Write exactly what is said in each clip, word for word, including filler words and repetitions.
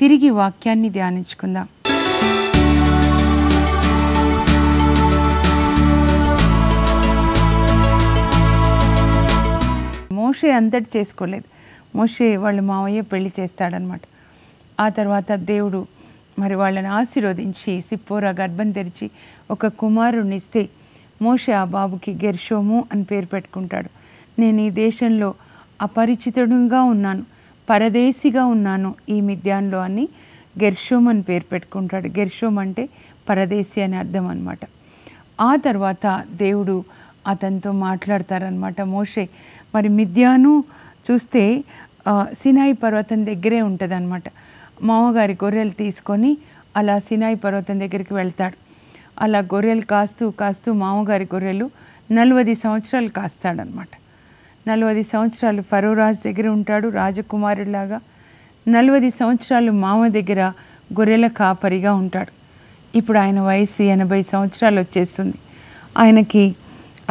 తిరిగి వాక్యాన్ని ధ్యానించుకుందాం. మోషే అంతటి చేసుకోలేదు. మోషే వాళ్ళ మావయ్య పెళ్లి చేస్తాడనమాట. ఆ తర్వాత దేవుడు మరి వాళ్ళని ఆశీర్వదించి సిప్పోరా గర్భం తెరిచి ఒక కుమారుడిని ఇస్తే మోషే ఆ బాబుకి గెర్షోము అని పేరు పెట్టుకుంటాడు. నేను ఈ దేశంలో అపరిచితుడుగా ఉన్నాను, పరదేశిగా ఉన్నాను ఈ మిద్యాన్లో అని గెర్షోమ్ అని పేరు పెట్టుకుంటాడు. గెర్షోమ్ అంటే పరదేశీ అని అర్థం అనమాట. ఆ తర్వాత దేవుడు అతనితో మాట్లాడతారనమాట. మోషే మరి మిద్యాను చూస్తే సినాయి పర్వతం దగ్గరే ఉంటుంది అనమాట. మామగారి గొర్రెలు తీసుకొని అలా సినాయి పర్వతం దగ్గరికి వెళ్తాడు. అలా గొర్రెలు కాస్తూ కాస్తూ మామగారి గొర్రెలు నలభై సంవత్సరాలు కాస్తాడనమాట. నలభై సంవత్సరాలు ఫరో రాజు దగ్గర ఉంటాడు రాజకుమారుడిలాగా. నలభై సంవత్సరాలు మామ దగ్గర గొర్రెల కాపరిగా ఉంటాడు. ఇప్పుడు ఆయన వయసు ఎనభై సంవత్సరాలు వచ్చేస్తుంది. ఆయనకి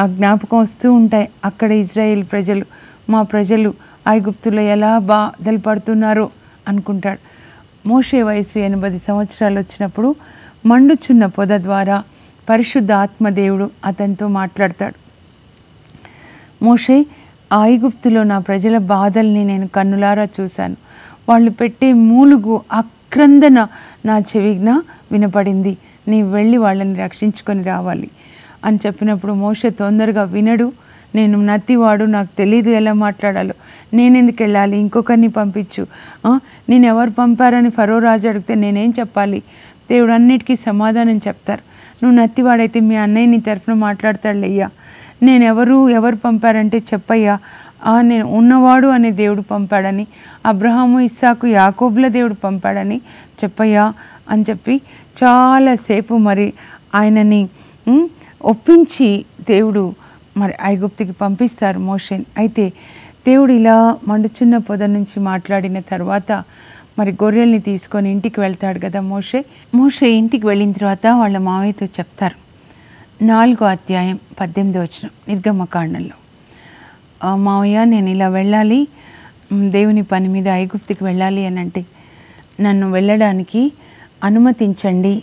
ఆ జ్ఞాపకం వస్తూ ఉంటాయి, అక్కడ ఇజ్రాయేల్ ప్రజలు మా ప్రజలు ఐగుప్తులో ఎలా బాధలు పడుతున్నారో అనుకుంటాడు. మోషే వయసు ఎనభై సంవత్సరాలు వచ్చినప్పుడు మండుచున్న పొద ద్వారా పరిశుద్ధ ఆత్మదేవుడు అతనితో మాట్లాడతాడు. మోషే, ఐగుప్తులో నా ప్రజల బాధల్ని నేను కన్నులారా చూశాను. వాళ్ళు పెట్టే మూలుగు ఆక్రందన నా చెవిన వినపడింది. నీవు వెళ్ళి వాళ్ళని రక్షించుకొని రావాలి అని చెప్పినప్పుడు మోషే తొందరగా వినడు. నేను నత్తివాడు, నాకు తెలీదు ఎలా మాట్లాడాలో, నేను ఎందుకు వెళ్ళాలి, ఇంకొకరిని పంపించు, నేను ఎవరు పంపారని ఫరో రాజు అడిగితే నేనేం చెప్పాలి, దేవుడు అన్నిటికీ సమాధానం చెప్తారు, నువ్వు నత్తివాడైతే మీ అన్నయ్య నీ తరఫున మాట్లాడతాడులేయ్యా, నేను ఎవరు ఎవరు పంపారంటే చెప్పయ్యా, నేను ఉన్నవాడు అనే దేవుడు పంపాడని, అబ్రహాము ఇస్సాకు యాకోబుల దేవుడు పంపాడని చెప్పయ్యా అని చెప్పి చాలాసేపు మరి ఆయనని ఒప్పించి దేవుడు మరి ఐగుప్తుకి పంపిస్తారు మోషేని. అయితే దేవుడు ఇలా మండుచున్న పొద నుంచి మాట్లాడిన తర్వాత మరి గొర్రెల్ని తీసుకొని ఇంటికి వెళ్తాడు కదా మోషే. మోషే ఇంటికి వెళ్ళిన తర్వాత వాళ్ళ మావయ్యతో చెప్తారు. నాలుగో అధ్యాయం పద్దెనిమిది వచనం నిర్గమకాండంలో, మావయ్య నేను ఇలా వెళ్ళాలి, దేవుని పని మీద ఐగుప్తుకి వెళ్ళాలి అని అంటే, నన్ను వెళ్ళడానికి అనుమతించండి,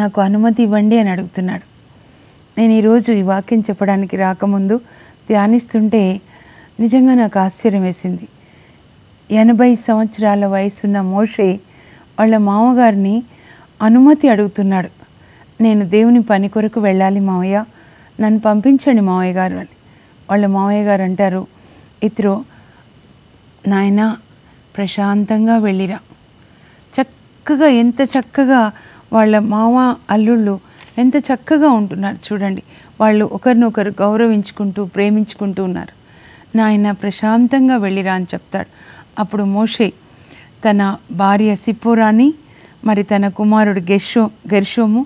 నాకు అనుమతి ఇవ్వండి అని అడుగుతున్నాడు. నేను ఈరోజు ఈ వాక్యం చెప్పడానికి రాకముందు ధ్యానిస్తుంటే నిజంగా నాకు ఆశ్చర్యం వేసింది. ఎనభై సంవత్సరాల వయసున్న మోషే వాళ్ళ మామగారిని అనుమతి అడుగుతున్నాడు. నేను దేవుని పని కొరకు వెళ్ళాలి మావయ్య, నన్ను పంపించండి మావయ్య గారు అని. వాళ్ళ మావయ్య గారు అంటారు, ఇతరో నాయన ప్రశాంతంగా వెళ్ళిరా. చక్కగా ఎంత చక్కగా వాళ్ళ మామ అల్లుళ్ళు ఎంత చక్కగా ఉంటున్నారు చూడండి. వాళ్ళు ఒకరినొకరు గౌరవించుకుంటూ ప్రేమించుకుంటూ ఉన్నారు. నాయన ప్రశాంతంగా వెళ్ళిరా అని చెప్తాడు. అప్పుడు మోషే తన భార్య సిప్పోరాని, మరి తన కుమారుడు గెర్షో గెర్షోము,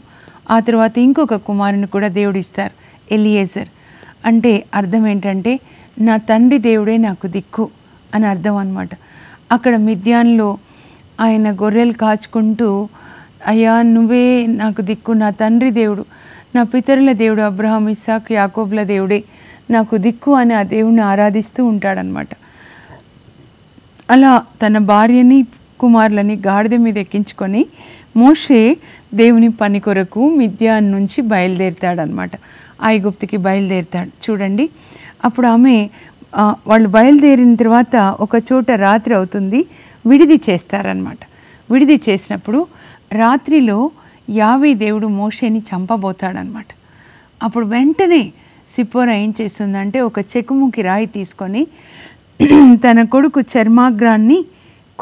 ఆ తర్వాత ఇంకొక కుమారుని కూడా దేవుడు ఇస్తారు ఎలియేజర్. అంటే అర్థం ఏంటంటే నా తండ్రి దేవుడే నాకు దిక్కు అని అర్థం అనమాట. అక్కడ మిద్యాన్లో ఆయన గొర్రెలు కాచుకుంటూ, అయ్యా నువ్వే నాకు దిక్కు, నా తండ్రి దేవుడు, నా పితరుల దేవుడు, అబ్రహాం ఇస్సాకు యాకోబుల దేవుడే నాకు దిక్కు అని ఆ దేవుడిని ఆరాధిస్తూ ఉంటాడనమాట. అలా తన భార్యని కుమారులని గాడిద మీద ఎక్కించుకొని మోషే దేవుని పని కొరకు మిద్యాన్ నుంచి బయలుదేరుతాడనమాట, ఐగుప్తుకి బయలుదేరుతాడు చూడండి. అప్పుడు ఆమె వాళ్ళు బయలుదేరిన తర్వాత ఒక చోట రాత్రి అవుతుంది, విడిది చేస్తారనమాట. విడిది చేసినప్పుడు రాత్రిలో యావే దేవుడు మోషేని చంపబోతాడనమాట. అప్పుడు వెంటనే సిప్పోరా ఏం చేస్తుందంటే ఒక చెకుముకి రాయి తీసుకొని తన కొడుకు చర్మాగ్రాన్ని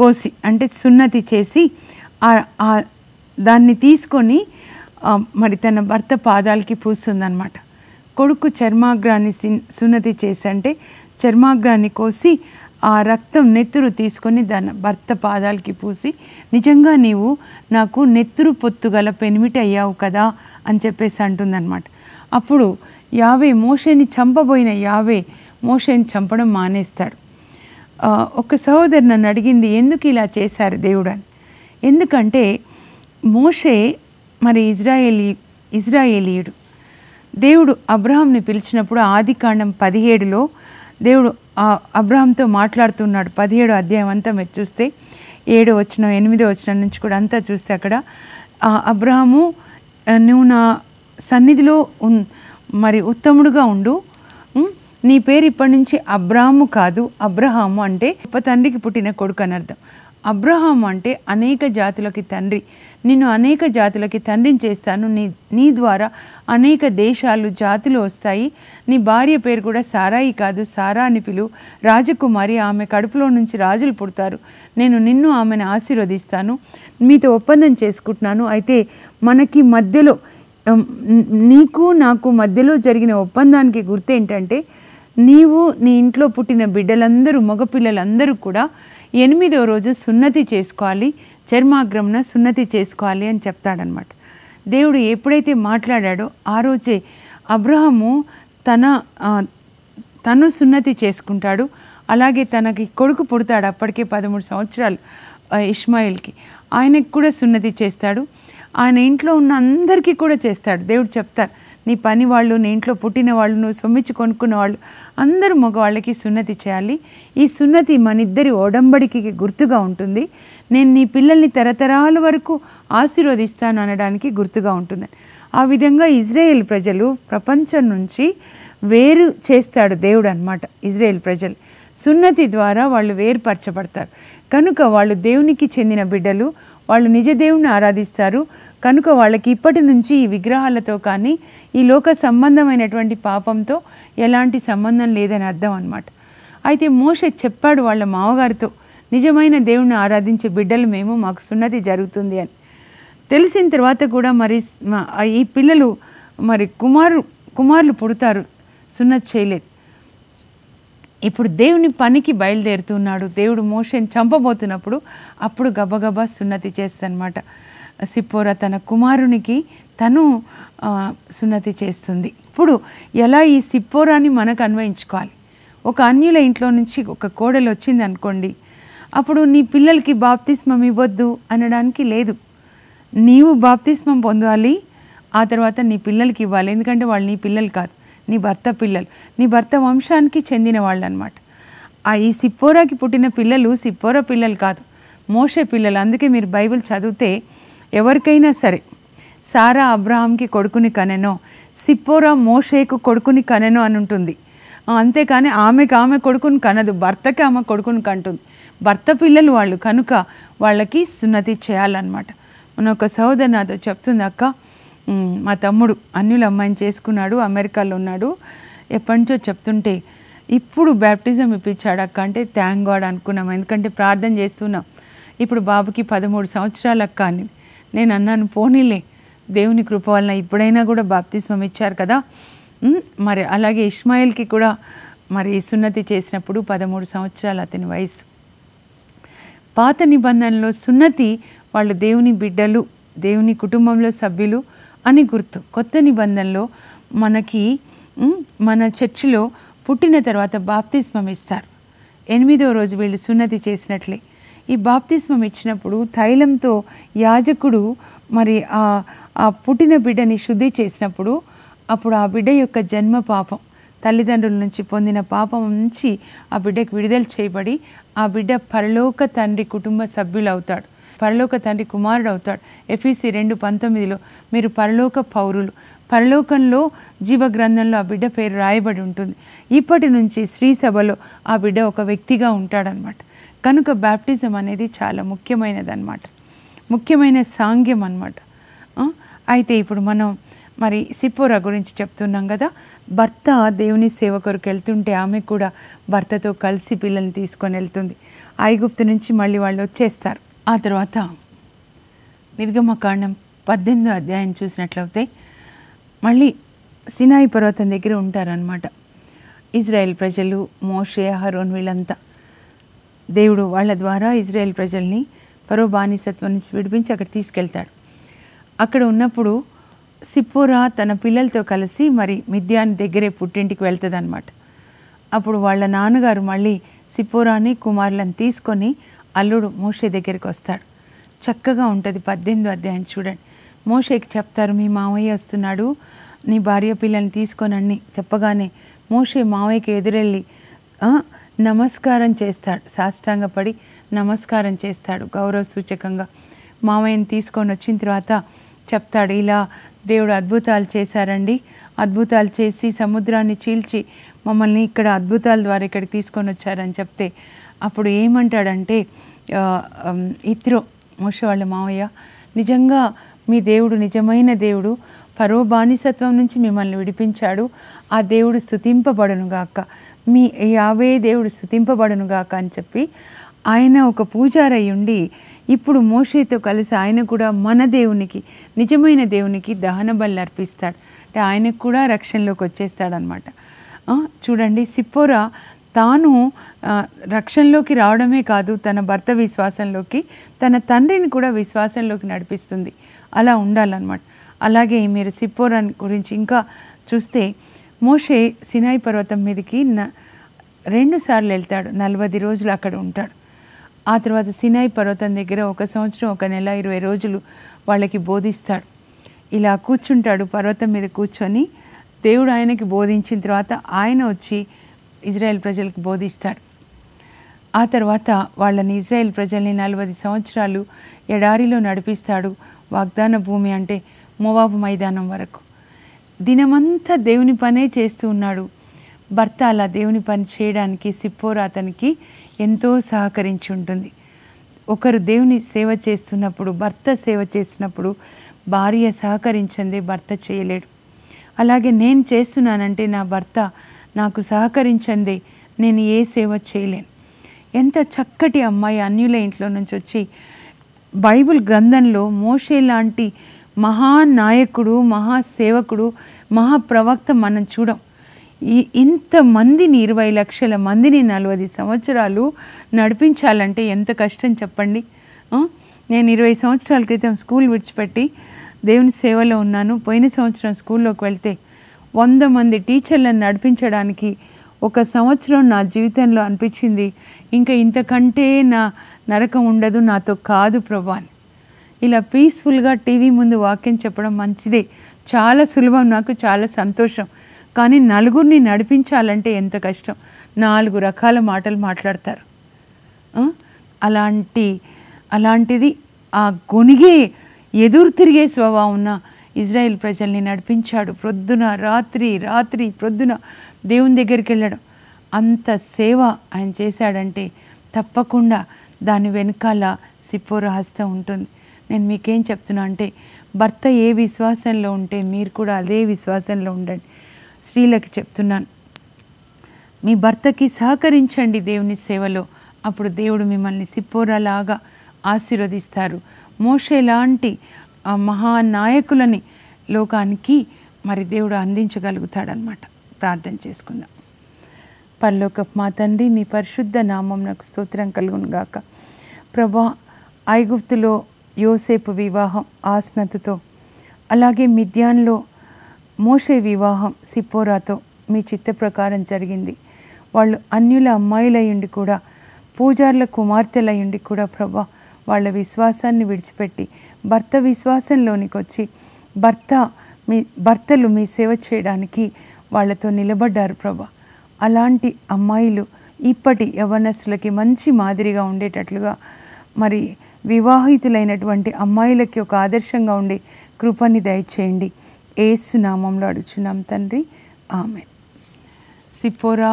కోసి, అంటే సున్నతి చేసి, దాన్ని తీసుకొని మరి తన భర్త పాదాలకి పూస్తుందన్నమాట. కొడుకు చర్మాగ్రాన్ని సున్నతి చేసి, అంటే చర్మాగ్రాన్ని కోసి ఆ రక్తం నెత్తురు తీసుకొని దాని భర్త పాదాలకి పూసి, నిజంగా నీవు నాకు నెత్తురు పొత్తు గల పెనిమిటి అయ్యావు కదా అని చెప్పేసి అంటుందన్నమాట. అప్పుడు యావే మోషేని చంపబోయిన యావే మోషేని చంపడం మానేస్తాడు. ఒక సహోదరు నన్ను అడిగింది, ఎందుకు ఇలా చేశారు దేవుడు అని. ఎందుకంటే మోషే మరి ఇజ్రాయేలీ ఇజ్రాయేలీయుడు. దేవుడు అబ్రహాంని పిలిచినప్పుడు ఆదికాండం పదిహేడులో దేవుడు అబ్రహాంతో మాట్లాడుతున్నాడు. పదిహేడు అధ్యాయం అంతా మీరు చూస్తే ఏడో వచనం ఎనిమిదో వచనం నుంచి కూడా అంతా చూస్తే అక్కడ అబ్రహాము నువ్వు నా సన్నిధిలో మరి ఉత్తముడుగా ఉండు, నీ పేరు ఇప్పటి నుంచి అబ్రాము కాదు, అబ్రహాము అంటే గొప్ప తండ్రికి పుట్టిన కొడుకు అని అర్థం. అబ్రహాము అంటే అనేక జాతులకి తండ్రి, నిన్ను అనేక జాతులకి తండ్రిని చేస్తాను, నీ నీ ద్వారా అనేక దేశాలు జాతులు వస్తాయి, నీ భార్య పేరు కూడా సారాయి కాదు సారా అని పిలు, రాజకుమారి, ఆమె కడుపులో నుంచి రాజులు పుడతారు, నేను నిన్ను ఆమెను ఆశీర్వదిస్తాను, మీతో ఒప్పందం చేసుకుంటున్నాను. అయితే మనకి మధ్యలో నీకు నాకు మధ్యలో జరిగిన ఒప్పందానికి గుర్తు ఏంటంటే నీవు నీ ఇంట్లో పుట్టిన బిడ్డలందరూ మగపిల్లలందరూ కూడా ఎనిమిదో రోజు సున్నతి చేసుకోవాలి, చర్మాగ్రంన సున్నతి చేసుకోవాలి అని చెప్తాడనమాట. దేవుడు ఎప్పుడైతే మాట్లాడాడో ఆ రోజే అబ్రహాము తన తను సున్నతి చేసుకుంటాడు. అలాగే తనకి కొడుకు పుడతాడు, అప్పటికే పదమూడు సంవత్సరాలు ఇష్మాయిల్కి, ఆయనకు కూడా సున్నతి చేస్తాడు, ఆయన ఇంట్లో ఉన్న అందరికీ కూడా చేస్తాడు. దేవుడు చెప్తారు నీ పని వాళ్ళు, నీ ఇంట్లో పుట్టిన వాళ్ళు, నువ్వు సొమ్మిచ్చి కొనుక్కున్న వాళ్ళు అందరూ మగవాళ్ళకి సున్నతి చేయాలి, ఈ సున్నతి మనిద్దరి ఓడంబడికి గుర్తుగా ఉంటుంది, నేను నీ పిల్లల్ని తరతరాల వరకు ఆశీర్వదిస్తాను అనడానికి గుర్తుగా ఉంటుంది. ఆ విధంగా ఇజ్రాయేల్ ప్రజలు ప్రపంచం నుంచి వేరు చేస్తాడు దేవుడు అన్నమాట. ఇజ్రాయేల్ ప్రజలు సున్నతి ద్వారా వాళ్ళు వేరుపరచబడతారు, కనుక వాళ్ళు దేవునికి చెందిన బిడ్డలు, వాళ్ళు నిజ దేవుణ్ణి ఆరాధిస్తారు, కనుక వాళ్ళకి ఇప్పటి నుంచి ఈ విగ్రహాలతో కానీ ఈ లోక సంబంధమైనటువంటి పాపంతో ఎలాంటి సంబంధం లేదని అర్థం అన్నమాట. అయితే మోషే చెప్పాడు వాళ్ళ మామగారితో, నిజమైన దేవుణ్ణి ఆరాధించే బిడ్డలు మేము, మాకు సున్నతి జరుగుతుంది అని. తెలిసిన తర్వాత కూడా మరి ఈ పిల్లలు మరి కుమారు కుమారులు పుడతారు, సున్నతి చేయలేదు. ఇప్పుడు దేవుని పనికి బయలుదేరుతున్నాడు, దేవుడు మోషేని చంపబోతున్నప్పుడు అప్పుడు గబగబా సున్నతి చేస్తానమాట. సిప్పోరా తన కుమారునికి తను సున్నతి చేస్తుంది. ఇప్పుడు ఎలా ఈ సిప్పోరాని మనకు అన్వయించుకోవాలి? ఒక అన్యుల ఇంట్లో నుంచి ఒక కోడలు వచ్చింది అనుకోండి, అప్పుడు నీ పిల్లలకి బాప్తిస్మం ఇవ్వద్దు అనడానికి లేదు, నీవు బాప్తిస్మం పొందాలి, ఆ తర్వాత నీ పిల్లలకి ఇవ్వాలి, ఎందుకంటే వాళ్ళు నీ పిల్లలు కాదు, నీ భర్త పిల్లలు, నీ భర్త వంశానికి చెందిన వాళ్ళు అనమాట. ఈ సిప్పోరాకి పుట్టిన పిల్లలు సిప్పోరా పిల్లలు కాదు, మోషే పిల్లలు. అందుకే మీరు బైబిల్ చదివితే ఎవరికైనా సరే సారా అబ్రహాంకి కొడుకుని కనెనో, సిప్పోరా మోషేకు కొడుకుని కనెనో అని ఉంటుంది, అంతేకాని ఆమెకు ఆమె కొడుకుని కనదు, భర్తకి ఆమె కొడుకుని కంటుంది. భర్త పిల్లలు వాళ్ళు, కనుక వాళ్ళకి సున్నతి చేయాలన్నమాట. మన ఒక సహోదరి నాతో చెప్తుంది, అక్క మా తమ్ముడు అన్యుల అమ్మాయిని చేసుకున్నాడు, అమెరికాలో ఉన్నాడు, ఎప్పటి నుంచో చెప్తుంటే ఇప్పుడు బ్యాప్టిజం ఇప్పించాడు అక్క అంటే థ్యాంక్ గాడ్ అనుకున్నాం, ఎందుకంటే ప్రార్థన చేస్తున్నాం, ఇప్పుడు బాబుకి పదమూడు సంవత్సరాలు అక్క అని. నేను అన్నాను, పోనీలే దేవుని కృప వలన ఇప్పుడైనా కూడా బాప్తిస్మం ఇచ్చారు కదా, మరి అలాగే ఇష్మాయిల్కి కూడా మరి సున్నతి చేసినప్పుడు పదమూడు సంవత్సరాలు అతని వయసు. పాత నిబంధనలో సున్నతి వాళ్ళు దేవుని బిడ్డలు, దేవుని కుటుంబంలో సభ్యులు అని గుర్తు. కొత్త నిబంధనలో మనకి మన చర్చిలో పుట్టిన తర్వాత బాప్తిస్మం ఇస్తారు, ఎనిమిదో రోజు వీళ్ళు సున్నతి చేసినట్లే. ఈ బాప్తిస్మం ఇచ్చినప్పుడు తైలంతో యాజకుడు మరి ఆ పుట్టిన బిడ్డని శుద్ధి చేసినప్పుడు అప్పుడు ఆ బిడ్డ యొక్క జన్మ పాపం, తల్లిదండ్రుల నుంచి పొందిన పాపం నుంచి ఆ బిడ్డకు విడుదల చేయబడి ఆ బిడ్డ పరలోక తండ్రి కుటుంబ సభ్యులు అవుతాడు, పరలోక తండ్రి కుమారుడు అవుతాడు. ఎఫీసీ రెండు పంతొమ్మిదిలో మీరు పరలోక పౌరులు, పరలోకంలో జీవగ్రంథంలో ఆ బిడ్డ పేరు రాయబడి ఉంటుంది. ఇప్పటి నుంచి స్త్రీ సభలో ఆ బిడ్డ ఒక వ్యక్తిగా ఉంటాడనమాట. కనుక బ్యాప్టిజం అనేది చాలా ముఖ్యమైనదన్నమాట, ముఖ్యమైన సాంగ్యం అన్నమాట. అయితే ఇప్పుడు మనం మరి సిప్పోరా గురించి చెప్తున్నాం కదా, భర్త దేవుని సేవ కొరకు వెళ్తుంటే ఆమె కూడా భర్తతో కలిసి పిల్లల్ని తీసుకొని వెళ్తుంది. ఐగుప్తు నుంచి మళ్ళీ వాళ్ళు వచ్చేస్తారు. ఆ తర్వాత నిర్గమకాండం పద్దెనిమిదో అధ్యాయం చూసినట్లయితే మళ్ళీ సినాయి పర్వతం దగ్గర ఉంటారనమాట ఇజ్రాయెల్ ప్రజలు, మోషే, అహరోన్ వీళ్ళంతా. దేవుడు వాళ్ళ ద్వారా ఇజ్రాయెల్ ప్రజల్ని ఫరో బానిసత్వం నుంచి విడిపించి అక్కడ తీసుకెళ్తాడు. అక్కడ ఉన్నప్పుడు సిప్పోరా తన పిల్లలతో కలిసి మరి మిద్యాన్ దగ్గరే పుట్టింటికి వెళ్తుంది అనమాట. అప్పుడు వాళ్ళ నాన్నగారు మళ్ళీ సిప్పోరాని కుమారులను తీసుకొని అల్లుడు మోషే దగ్గరికి వస్తాడు. చక్కగా ఉంటుంది పద్దెనిమిదో అధ్యాయం చూడండి. మోషేకి చెప్తారు మీ మావయ్య వస్తున్నాడు, నీ భార్య పిల్లల్ని తీసుకొనని చెప్పగానే మోషే మావయ్యకి ఎదురెళ్ళి నమస్కారం చేస్తాడు, సాష్టాంగపడి నమస్కారం చేస్తాడు గౌరవ సూచకంగా. మామయ్యని తీసుకొని వచ్చిన తర్వాత చెప్తాడు, ఇలా దేవుడు అద్భుతాలు చేశారండి, అద్భుతాలు చేసి సముద్రాన్ని చీల్చి మమ్మల్ని ఇక్కడ అద్భుతాల ద్వారా ఇక్కడికి తీసుకొని వచ్చారని చెప్తే అప్పుడు ఏమంటాడంటే ఇత్రో మోషే వాళ్ళ మామయ్య, నిజంగా మీ దేవుడు నిజమైన దేవుడు, ఫరో బానిసత్వం నుంచి మిమ్మల్ని విడిపించాడు, ఆ దేవుడు స్తుతింపబడునుగాక, మీ యావే దేవుడు స్తుతింపబడునుగాక అని చెప్పి ఆయన ఒక పూజారయ్యుండి ఇప్పుడు మోషేతో కలిసి ఆయన కూడా మన దేవునికి నిజమైన దేవునికి దహన బలి అర్పిస్తాడు. అంటే ఆయనకు కూడా రక్షణలోకి వచ్చేస్తాడనమాట. చూడండి, సిప్పోరా తాను రక్షణలోకి రావడమే కాదు, తన భర్త విశ్వాసంలోకి తన తండ్రిని కూడా విశ్వాసంలోకి నడిపిస్తుంది. అలా ఉండాలన్నమాట. అలాగే మీరు సిప్పోరా గురించి ఇంకా చూస్తే మోషే సినాయి పర్వతం మీదకి న రెండు సార్లు వెళ్తాడు, నలభై రోజులు అక్కడ ఉంటాడు. ఆ తర్వాత సినాయి పర్వతం దగ్గర ఒక సంవత్సరం ఒక నెల ఇరవై రోజులు వాళ్ళకి బోధిస్తాడు. ఇలా కూర్చుంటాడు పర్వతం మీద కూర్చొని, దేవుడు ఆయనకి బోధించిన తర్వాత ఆయన వచ్చి ఇజ్రాయెల్ ప్రజలకు బోధిస్తాడు. ఆ తర్వాత వాళ్ళని ఇజ్రాయెల్ ప్రజల్ని నలభై సంవత్సరాలు ఎడారిలో నడిపిస్తాడు, వాగ్దాన భూమి అంటే మోవాబు మైదానం వరకు. దినమంతా దేవుని పనే చేస్తూ ఉన్నాడు. భర్త అలా దేవుని పని చేయడానికి సిప్పోరా అతనికి ఎంతో సహకరించి ఉంటుంది. ఒకరు దేవుని సేవ చేస్తున్నప్పుడు, భర్త సేవ చేస్తున్నప్పుడు భార్య సహకరించిందే భర్త చేయలేడు. అలాగే నేను చేస్తున్నానంటే నా భర్త నాకు సహకరించిందే నేను ఏ సేవ చేయలేను. ఎంత చక్కటి అమ్మాయి అన్యుల ఇంట్లో నుంచి వచ్చి బైబిల్ గ్రంథంలో మోషే లాంటి మహానాయకుడు, మహాసేవకుడు, మహాప్రవక్త మనం చూడం. ఈ ఇంతమందిని ఇరవై లక్షల మందిని నలభై సంవత్సరాలు నడిపించాలంటే ఎంత కష్టం చెప్పండి. నేను ఇరవై సంవత్సరాల క్రితం స్కూల్ విడిచిపెట్టి దేవుని సేవలో ఉన్నాను. పోయిన సంవత్సరం స్కూల్లోకి వెళ్తే వంద మంది టీచర్లను నడిపించడానికి ఒక సంవత్సరం నా జీవితంలో అనిపించింది, ఇంకా ఇంతకంటే నా నరకం ఉండదు నాతో కాదు ప్రభా. ఇలా పీస్ఫుల్గా టీవీ ముందు వాక్యం చెప్పడం మంచిదే, చాలా సులభం, నాకు చాలా సంతోషం. కానీ నలుగురిని నడిపించాలంటే ఎంత కష్టం, నాలుగు రకాల మాటలు మాట్లాడతారు. అలాంటి అలాంటిది ఆ గొనిగే ఎదురు తిరిగే స్వభావం ఉన్న ఇజ్రాయెల్ ప్రజల్ని నడిపించాడు. ప్రొద్దున రాత్రి రాత్రి ప్రొద్దున దేవుని దగ్గరికి వెళ్ళడం, అంత సేవ ఆయన చేశాడంటే తప్పకుండా దాని వెనకాల సిప్పోరా హస్తం ఉంటుంది. నేను మీకేం చెప్తున్నా అంటే భర్త ఏ విశ్వాసంలో ఉంటే మీరు కూడా అదే విశ్వాసంలో ఉండండి. స్త్రీలకు చెప్తున్నాను, మీ భర్తకి సహకరించండి దేవుని సేవలో, అప్పుడు దేవుడు మిమ్మల్ని సిప్పోరాలాగా ఆశీర్వదిస్తారు. మోషే లాంటి మహానాయకులని లోకానికి మరి దేవుడు అందించగలుగుతాడనమాట. ప్రార్థన చేసుకుందాం. పరలోకపు మా తండ్రి, మీ పరిశుద్ధ నామమునకు స్తోత్రం కలుగునుగాక. ప్రభా, ఐగుప్తులో యోసేపు వివాహం ఆస్నతుతో, అలాగే మిద్యాన్లో మోషే వివాహం సిప్పోరాతో మీ చిత్త ప్రకారం జరిగింది. వాళ్ళు అన్యుల అమ్మాయిలయ్యుండి కూడా, పూజార్ల కుమార్తెలయ్యుండి కూడా ప్రభా, వాళ్ళ విశ్వాసాన్ని విడిచిపెట్టి భర్త విశ్వాసంలోనికి వచ్చి భర్త మీ భర్తలు మీ సేవ చేయడానికి వాళ్ళతో నిలబడ్డారు ప్రభా. అలాంటి అమ్మాయిలు ఇప్పటి యవ్వనస్తులకి మంచి మాదిరిగా ఉండేటట్లుగా, మరి వివాహితులైనటువంటి అమ్మాయిలకి ఒక ఆదర్శంగా ఉండే కృపని దయచేయండి. యేసు నామంలో అడుగుచున్నాం తండ్రి, ఆమేన్. సిప్పోరా,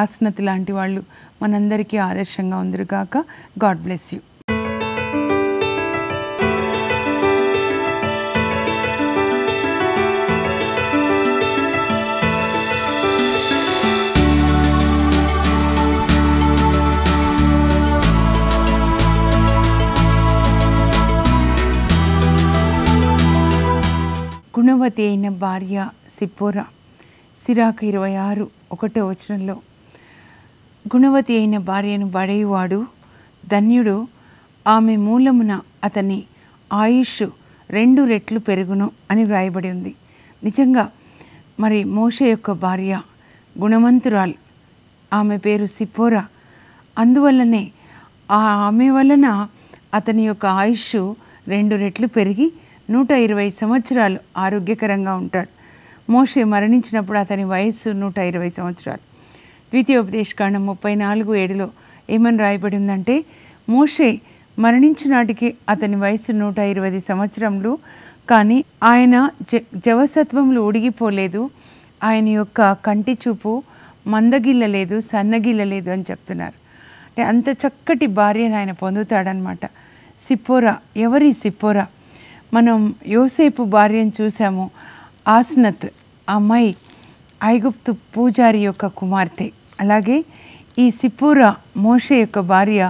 ఆస్నత్ లాంటి వాళ్ళు మనందరికీ ఆదర్శంగా ఉందిరుగాక. God bless you. గుణవతి అయిన భార్య సిప్పోరా, సిరాకు ఇరవై ఆరు ఒకటో వచనంలో, గుణవతి అయిన భార్యను బడేవాడు ధన్యుడు, ఆమె మూలమున అతని ఆయుష్ రెండు రెట్లు పెరుగును అని వ్రాయబడి ఉంది. నిజంగా మరి మోషే యొక్క భార్య గుణవంతురాలు, ఆమె పేరు సిప్పోరా. అందువల్లనే ఆమె వలన అతని యొక్క ఆయుష్ రెండు రెట్లు పెరిగి నూట ఇరవై సంవత్సరాలు ఆరోగ్యకరంగా ఉంటాడు. మోషే మరణించినప్పుడు అతని వయస్సు నూట ఇరవై సంవత్సరాలు. ద్వితీయోపదేశకాండం ముప్పై నాలుగు ఏడులో ఏమని రాయబడిందంటే, మోషే మరణించినాటికి అతని వయసు నూట ఇరవై సంవత్సరములు. కానీ ఆయన జ జవసత్వములు ఉడిగిపోలేదు, ఆయన యొక్క కంటి చూపు మందగిల్లలేదు, సన్నగిల్లలేదు అని చెప్తున్నారు. అంటే అంత చక్కటి భార్యను ఆయన పొందుతాడనమాట. సిప్పోరా, ఎవరి సిప్పోరా? మనం యోసేపు భార్యను చూసాము. ఆస్నత్ అమ్మాయి ఐగుప్తు పూజారి యొక్క కుమార్తె. అలాగే ఈ సిప్పోరా మోషే యొక్క భార్య,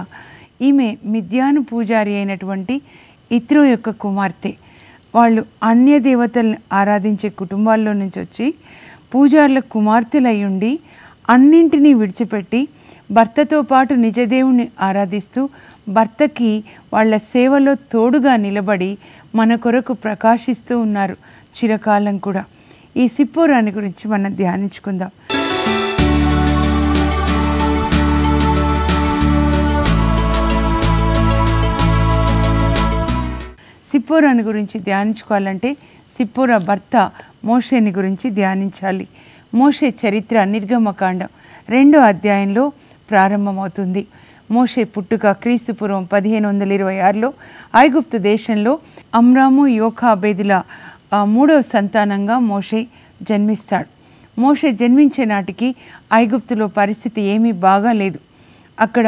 ఈమె మిద్యాను పూజారి అయినటువంటి ఇత్రో యొక్క కుమార్తె. వాళ్ళు అన్య దేవతలను ఆరాధించే కుటుంబాల్లో నుంచి వచ్చి పూజారుల కుమార్తెలయ్యుండి అన్నింటినీ విడిచిపెట్టి భర్తతో పాటు నిజదేవుని ఆరాధిస్తూ భర్తకి వాళ్ళ సేవలో తోడుగా నిలబడి మన కొరకు ప్రకాశిస్తూ ఉన్నారు చిరకాలం కూడా. ఈ సిప్పోరాని గురించి మనం ధ్యానించుకుందాం. సిప్పోరాని గురించి ధ్యానించుకోవాలంటే సిప్పోరా భర్త మోషేని గురించి ధ్యానించాలి. మోషే చరిత్ర నిర్గమకాండం రెండో అధ్యాయంలో ప్రారంభమవుతుంది. మోషే పుట్టుక క్రీస్తుపూర్వం పదిహేను వందల ఇరవై ఆరులో ఐగుప్తు దేశంలో అమ్రాము యోఖాబేదుల మూడవ సంతానంగా మోషే జన్మిస్తాడు. మోషే జన్మించే నాటికి ఐగుప్తులో పరిస్థితి ఏమీ బాగాలేదు. అక్కడ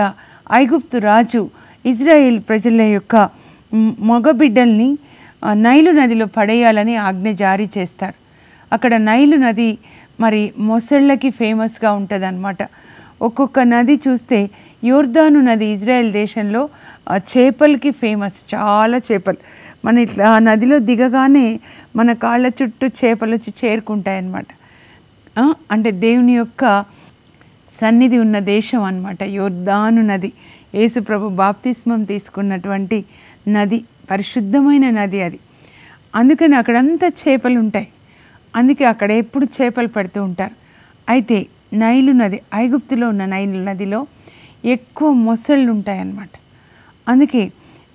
ఐగుప్తు రాజు ఇజ్రాయేల్ ప్రజల యొక్క మగబిడ్డల్ని నైలు నదిలో పడేయాలని ఆజ్ఞ జారీ చేస్తారు. అక్కడ నైలు నది మరి మొసళ్ళకి ఫేమస్గా ఉంటుంది అన్నమాట. ఒక్కొక్క నది చూస్తే యోర్దాను నది ఇజ్రాయెల్ దేశంలో చేపలకి ఫేమస్, చాలా చేపలు. మన ఇట్లా ఆ నదిలో దిగగానే మన కాళ్ళ చుట్టూ చేపలు వచ్చి చేరుకుంటాయన్నమాట. అంటే దేవుని యొక్క సన్నిధి ఉన్న దేశం అన్నమాట యోర్దాను నది. యేసుప్రభు బాప్తిస్మం తీసుకున్నటువంటి నది, పరిశుద్ధమైన నది అది. అందుకని అక్కడంతా చేపలు ఉంటాయి. అందుకే అక్కడ ఎప్పుడు చేపలు పడుతూ ఉంటారు. అయితే నైలు నది, ఐగుప్తులో ఉన్న నైలు నదిలో ఎక్కువ మొసళ్ళు ఉంటాయన్నమాట. అందుకే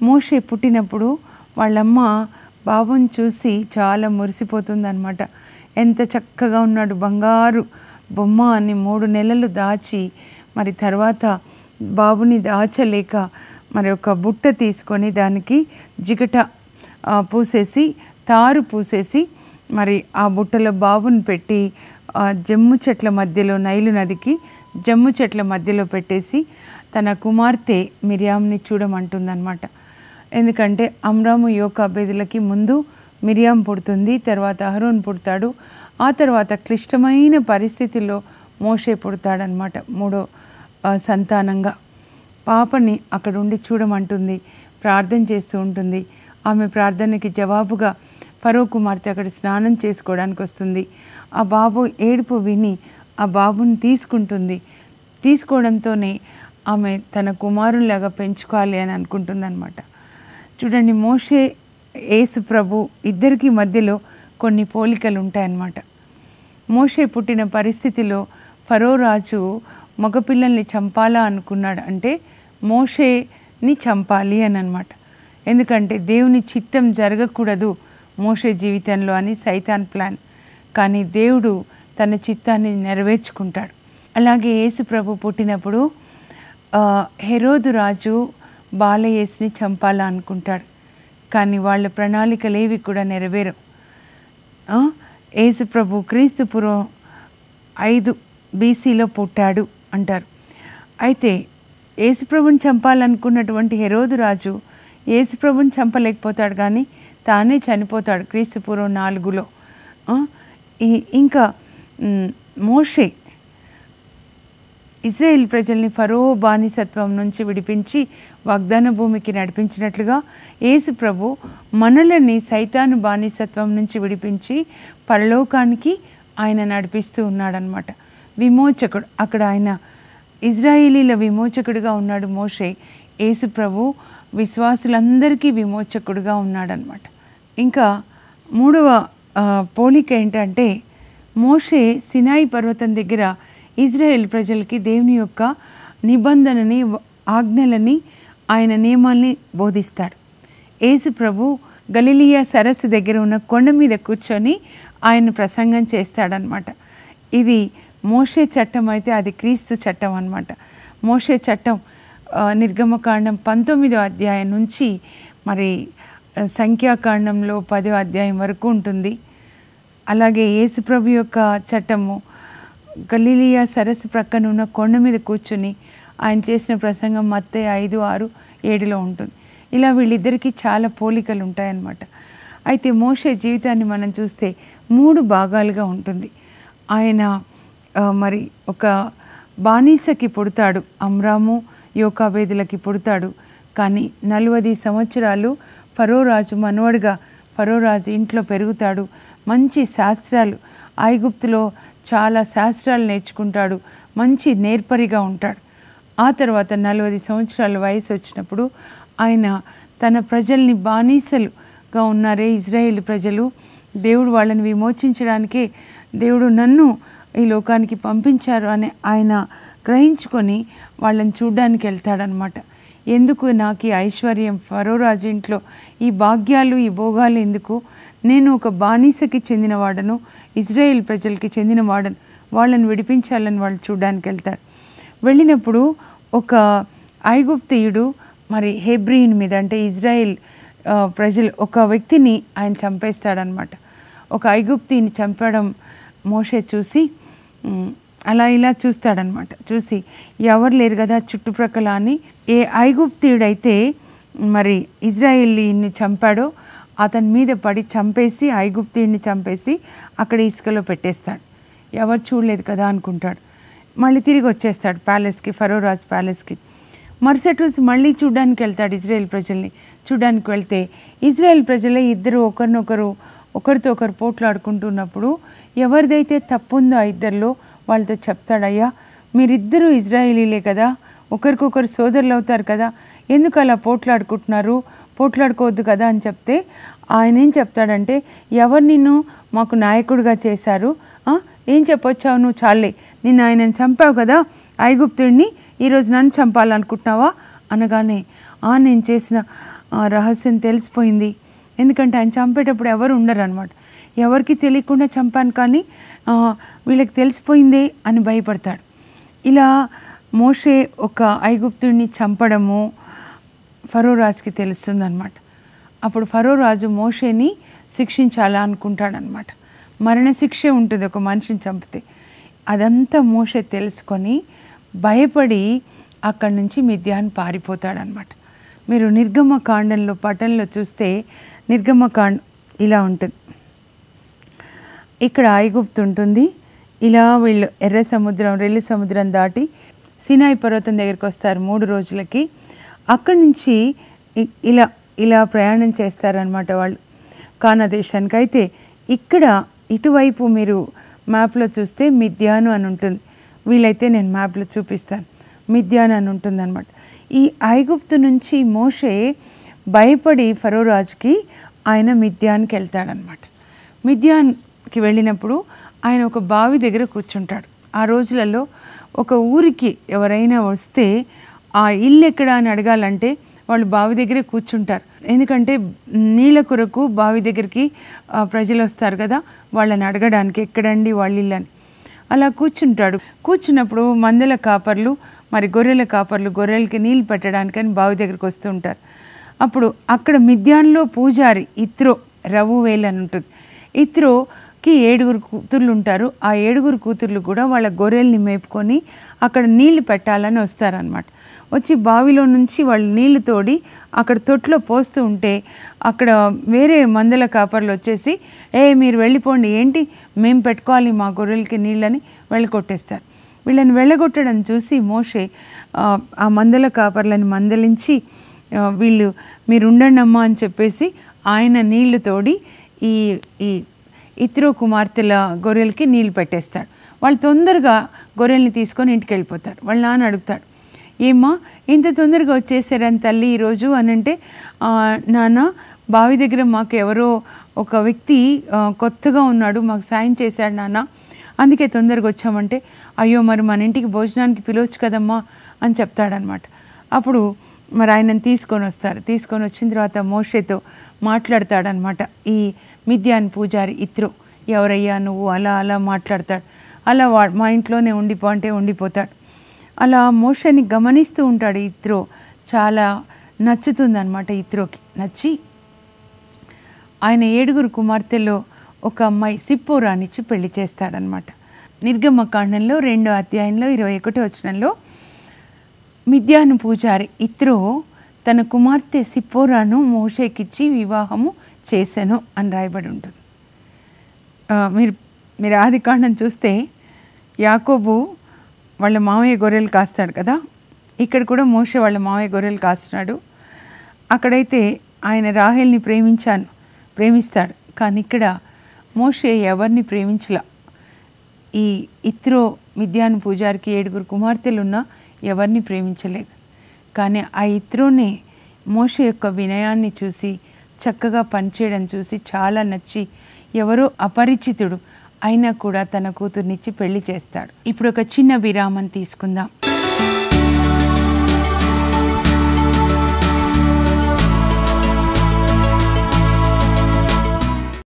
మోషే పుట్టినప్పుడు వాళ్ళమ్మ బాబుని చూసి చాలా మురిసిపోతుందన్నమాట. ఎంత చక్కగా ఉన్నాడు, బంగారు బొమ్మ అని మూడు నెలలు దాచి, మరి తర్వాత బాబుని దాచలేక మరి ఒక బుట్ట తీసుకొని దానికి జిగట పూసేసి, తారు పూసేసి, మరి ఆ బుట్టలో బాబుని పెట్టి జమ్ము చెట్ల మధ్యలో, నైలు నదికి జమ్ము చెట్ల మధ్యలో పెట్టేసి తన కుమార్తె మిరియామ్ని చూడమంటుందన్నమాట. ఎందుకంటే అమ్రాము యోకాబేదులకి ముందు మిరియాం పుడుతుంది, తర్వాత అహరోన్ పుడతాడు, ఆ తర్వాత క్లిష్టమైన పరిస్థితిలో మోషే పుడతాడనమాట మూడో సంతానంగా. పాపని అక్కడ ఉండి చూడమంటుంది, ప్రార్థన చేస్తూ ఉంటుంది. ఆమె ప్రార్థనకి జవాబుగా ఫరో కుమార్తె అక్కడ స్నానం చేసుకోవడానికి వస్తుంది. ఆ బాబు ఏడుపు విని ఆ బాబుని తీసుకుంటుంది. తీసుకోవడంతోనే ఆమె తన కుమారులాగా పెంచుకోవాలి అని అనుకుంటుందన్నమాట. చూడండి, మోషే యేసు ప్రభు ఇద్దరికి మధ్యలో కొన్ని పోలికలు ఉంటాయన్నమాట. మోషే పుట్టిన పరిస్థితిలో ఫరో రాజు మగపిల్లల్ని చంపాలా అనుకున్నాడు, అంటే మోషేని చంపాలి అని అనమాట. ఎందుకంటే దేవుని చిత్తం జరగకూడదు మోషే జీవితంలో అని సైతాన్ ప్లాన్. కానీ దేవుడు తన చిత్తాన్ని నెరవేర్చుకుంటాడు. అలాగే యేసు ప్రభు పుట్టినప్పుడు హెరోదు రాజు బాలయేసుని చంపాలా అనుకుంటాడు. కానీ వాళ్ళ ప్రణాళికలేవి కూడా నెరవేరు. యేసు ప్రభు క్రీస్తుపూర్వం ఐదు బీసీలో పుట్టాడు అంటారు. అయితే యేసుప్రభుని చంపాలనుకున్నటువంటి హెరోదు రాజు యేసుప్రభుని చంపలేకపోతాడు, కానీ తానే చనిపోతాడు క్రీస్తుపూర్వం నాలుగులో. ఇంకా మోషే ఇజ్రాయేల్ ప్రజల్ని ఫరో బానిసత్వం నుంచి విడిపించి వాగ్దాన భూమికి నడిపించినట్లుగా యేసుప్రభు మనలని సైతాను బానిసత్వం నుంచి విడిపించి పరలోకానికి ఆయన నడిపిస్తూ ఉన్నాడనమాట. విమోచకుడు, అక్కడ ఆయన ఇజ్రాయేలీల విమోచకుడిగా ఉన్నాడు మోషే. యేసు ప్రభు విశ్వాసులందరికీ విమోచకుడిగా ఉన్నాడనమాట. ఇంకా మూడవ పోలిక ఏంటంటే, మోషే సినాయి పర్వతం దగ్గర ఇజ్రాయేల్ ప్రజలకి దేవుని యొక్క నిబంధనని, ఆజ్ఞలని, ఆయన నియమాల్ని బోధిస్తాడు. యేసు ప్రభు గలిలియా సరస్సు దగ్గర ఉన్న కొండ మీద కూర్చొని ఆయన ప్రసంగం చేస్తాడనమాట. ఇది మోషే చట్టం అయితే అది క్రీస్తు చట్టం అన్నమాట. మోషే చట్టం నిర్గమకాండం పంతొమ్మిదో అధ్యాయం నుంచి మరి సంఖ్యాకాండంలో పదో అధ్యాయం వరకు ఉంటుంది. అలాగే యేసుప్రభు యొక్క చట్టము గలిలియా సరస్సు ప్రక్కన ఉన్న కొండ మీద కూర్చుని ఆయన చేసిన ప్రసంగం మత్తయి ఐదు ఆరు ఏడులో ఉంటుంది. ఇలా వీళ్ళిద్దరికీ చాలా పోలికలు ఉంటాయన్నమాట. అయితే మోషే జీవితాన్ని మనం చూస్తే మూడు భాగాలుగా ఉంటుంది. ఆయన మరి ఒక బానిసకి పుడతాడు, అమ్రాము యోకాబేదులకి పుడతాడు. కానీ నలభై సంవత్సరాలు ఫరోరాజు మనవడిగా ఫరోరాజు ఇంట్లో పెరుగుతాడు. మంచి శాస్త్రాలు, ఐగుప్తులో చాలా శాస్త్రాలు నేర్చుకుంటాడు, మంచి నేర్పరిగా ఉంటాడు. ఆ తర్వాత నలభై సంవత్సరాల వయసు వచ్చినప్పుడు ఆయన తన ప్రజల్ని, బానిసలుగా ఉన్నారే ఇజ్రాయేల్ ప్రజలు, దేవుడు వాళ్ళని విమోచించడానికే దేవుడు నన్ను ఈ లోకానికి పంపించారు అని ఆయన గ్రహించుకొని వాళ్ళని చూడ్డానికి వెళ్తాడనమాట. ఎందుకు నాకు ఈ ఐశ్వర్యం, ఫరోరాజు ఇంట్లో ఈ భాగ్యాలు, ఈ భోగాలు ఎందుకు? నేను ఒక బానిసకి చెందినవాడను, ఇజ్రాయేల్ ప్రజలకి చెందినవాడను, వాళ్ళని విడిపించాలని వాళ్ళు చూడ్డానికి వెళ్తాడు. వెళ్ళినప్పుడు ఒక ఐగుప్తీయుడు మరి హెబ్రీన్ మీద, అంటే ఇజ్రాయేల్ ప్రజలు, ఒక వ్యక్తిని ఆయన చంపేస్తాడనమాట. ఒక ఐగుప్తీని చంపడం మోషే చూసి అలా ఇలా చూస్తాడనమాట. చూసి ఎవరు లేరు కదా చుట్టుప్రక్కల అని, ఏ ఐగుప్తీయుడైతే మరి ఇజ్రాయేలీని చంపాడో అతని మీద పడి చంపేసి, ఐగుప్తీయుడిని చంపేసి అక్కడ ఇసుకలో పెట్టేస్తాడు. ఎవరు చూడలేదు కదా అనుకుంటాడు, మళ్ళీ తిరిగి వచ్చేస్తాడు ప్యాలెస్కి, ఫరోరాజ్ ప్యాలెస్కి. మరుసటి రోజు మళ్ళీ చూడ్డానికి వెళ్తాడు ఇజ్రాయేల్ ప్రజల్ని. చూడ్డానికి వెళ్తే ఇజ్రాయేల్ ప్రజలే ఇద్దరు ఒకరినొకరు ఒకరితో ఒకరు పోట్లాడుకుంటున్నప్పుడు ఎవరిదైతే తప్పు ఉందో ఆ ఇద్దరిలో వాళ్ళతో చెప్తాడయ్యా, మీరిద్దరూ ఇజ్రాయేలీలే కదా, ఒకరికొకరు సోదరులు అవుతారు కదా, ఎందుకు అలా పోట్లాడుకుంటున్నారు, పోట్లాడుకోవద్దు కదా అని చెప్తే ఆయన ఏం చెప్తాడంటే, ఎవరు నిన్ను మాకు నాయకుడిగా చేశారు, ఏం చెప్పొచ్చావు నువ్వు, చాలే, నిన్న ఆయనను చంపావు కదా ఐగుప్తుడిని, ఈరోజు నన్ను చంపాలనుకుంటున్నావా అనగానే, ఆ నేను చేసిన రహస్యం తెలిసిపోయింది, ఎందుకంటే ఆయన చంపేటప్పుడు ఎవరు ఉండరు అనమాట, ఎవరికి తెలియకుండా చంపాను కానీ వీళ్ళకి తెలిసిపోయిందే అని భయపడతాడు. ఇలా మోషే ఒక ఐగుప్తుడిని చంపడము ఫరోరాజుకి తెలుస్తుందన్నమాట. అప్పుడు ఫరోరాజు మోషేని శిక్షించాలా అనుకుంటాడనమాట. మరణశిక్షే ఉంటుంది ఒక మనిషిని చంపితే. అదంతా మోషే తెలుసుకొని భయపడి అక్కడి నుంచి మిద్యాన్ పారిపోతాడనమాట. మీరు నిర్గమకాండంలో పటంలో చూస్తే నిర్గమకాండ ఇలా ఉంటుంది. ఇక్కడ ఐగుప్తు ఉంటుంది, ఇలా వీళ్ళు ఎర్ర సముద్రం, రెల్లి సముద్రం దాటి సినాయి పర్వతం దగ్గరికి వస్తారు మూడు రోజులకి. అక్కడి నుంచి ఇలా ఇలా ప్రయాణం చేస్తారనమాట వాళ్ళు కానా దేశానికి. అయితే ఇక్కడ ఇటువైపు మీరు మ్యాప్లో చూస్తే మిద్యాను అని ఉంటుంది, వీలైతే నేను మ్యాప్లో చూపిస్తాను, మిద్యాను అని ఉంటుంది అనమాట. ఈ ఐగుప్తు నుంచి మోషే భయపడి ఫరోరాజుకి ఆయన మిద్యాన్కి వెళ్తాడనమాట. మిద్యాన్కి వెళ్ళినప్పుడు ఆయన ఒక బావి దగ్గర కూర్చుంటాడు. ఆ రోజులలో ఒక ఊరికి ఎవరైనా వస్తే ఆ ఇల్లు ఎక్కడ అని అడగాలంటే వాళ్ళు బావి దగ్గరే కూర్చుంటారు, ఎందుకంటే నీళ్ళ కొరకు బావి దగ్గరికి ప్రజలు వస్తారు కదా వాళ్ళని అడగడానికి, ఎక్కడండి వాళ్ళ ఇల్లు అని. అలా కూర్చుంటాడు. కూర్చున్నప్పుడు మందల కాపర్లు, మరి గొర్రెల కాపర్లు గొర్రెలకి నీళ్ళు పెట్టడానికని బావి దగ్గరికి వస్తూ ఉంటారు. అప్పుడు అక్కడ మిద్యాన్లో పూజారి ఇత్రో, రవువేల్ అని ఉంటుంది, ఇత్రోకి ఏడుగురు కూతుర్లు ఉంటారు. ఆ ఏడుగురు కూతుర్లు కూడా వాళ్ళ గొర్రెల్ని మేపుకొని అక్కడ నీళ్లు పెట్టాలని వస్తారనమాట. వచ్చి బావిలో నుంచి వాళ్ళు నీళ్లు తోడి అక్కడ తొట్లో పోస్తూ ఉంటే అక్కడ వేరే మందల కాపర్లు వచ్చేసి, ఏ మీరు వెళ్ళిపోండి, ఏంటి మేము పెట్టుకోవాలి మా గొర్రెలకి నీళ్ళని వెళ్ళగొట్టేస్తారు. వీళ్ళని వెళ్ళగొట్టడం చూసి మోషే ఆ మందల కాపర్లని మందలించి, వీళ్ళు మీరు ఉండండి అమ్మా అని చెప్పేసి ఆయన నీళ్లు తోడి ఈ ఈ ఇత్రో కుమార్తెల గొర్రెలకి నీళ్లు పెట్టేస్తాడు. వాళ్ళు తొందరగా గొర్రెల్ని తీసుకొని ఇంటికి వెళ్ళిపోతారు. వాళ్ళ నాన్న అడుగుతాడు, ఏమ్మా ఇంత తొందరగా వచ్చేసారని తల్లి ఈరోజు అని అంటే, నాన్న బావి దగ్గర మాకు ఎవరో ఒక వ్యక్తి కొత్తగా ఉన్నాడు, మాకు సాయం చేశాడు నాన్న, అందుకే తొందరగా వచ్చామంటే, అయ్యో మరి మన ఇంటికి భోజనానికి పిలవచ్చు కదమ్మా అని చెప్తాడనమాట. అప్పుడు మరి ఆయనను తీసుకొని వస్తారు. తీసుకొని వచ్చిన తర్వాత మోషేతో మాట్లాడతాడనమాట ఈ మిద్యాన్ పూజారి ఇత్రో. ఎవరయ్యా నువ్వు అలా అలా మాట్లాడతాడు. అలా మా ఇంట్లోనే ఉండిపో అంటే ఉండిపోతాడు. అలా మోషేని గమనిస్తూ ఉంటాడు ఇత్రో. చాలా నచ్చుతుందన్నమాట ఇత్రోకి. నచ్చి ఆయన ఏడుగురు కుమార్తెల్లో ఒక అమ్మాయి సిప్పోరానిచ్చి పెళ్లి చేస్తాడనమాట. నిర్గమకాండంలో రెండో అధ్యాయంలో ఇరవై ఒకటి వచనంలో మిద్యాను పూజారి ఇత్రో తన కుమార్తె సిప్పోరాను మోషేకిచ్చి వివాహము చేశాను అని రాయబడి ఉంటుంది. మీరు మీరు ఆది కాండం చూస్తే యాకోబు వాళ్ళ మామయ్య గొర్రెలు కాస్తాడు కదా, ఇక్కడ కూడా మోషే వాళ్ళ మామయ్య గొర్రెలు కాస్తున్నాడు. అక్కడైతే ఆయన రాహేల్ని ప్రేమించాను ప్రేమిస్తాడు, కానీ ఇక్కడ మోషే ఎవరిని ప్రేమించలా. ఈ ఇత్రో మిద్యాను పూజారికి ఏడుగురు కుమార్తెలున్న ఎవరిని ప్రేమించలేదు. కానీ ఆ ఇత్రోనే మోషే యొక్క వినయాన్ని చూసి, చక్కగా పనిచేయడం చూసి చాలా నచ్చి, ఎవరో అపరిచితుడు అయినా కూడా తన కూతుర్నిచ్చి పెళ్లి చేస్తాడు. ఇప్పుడు ఒక చిన్న విరామం తీసుకుందాం.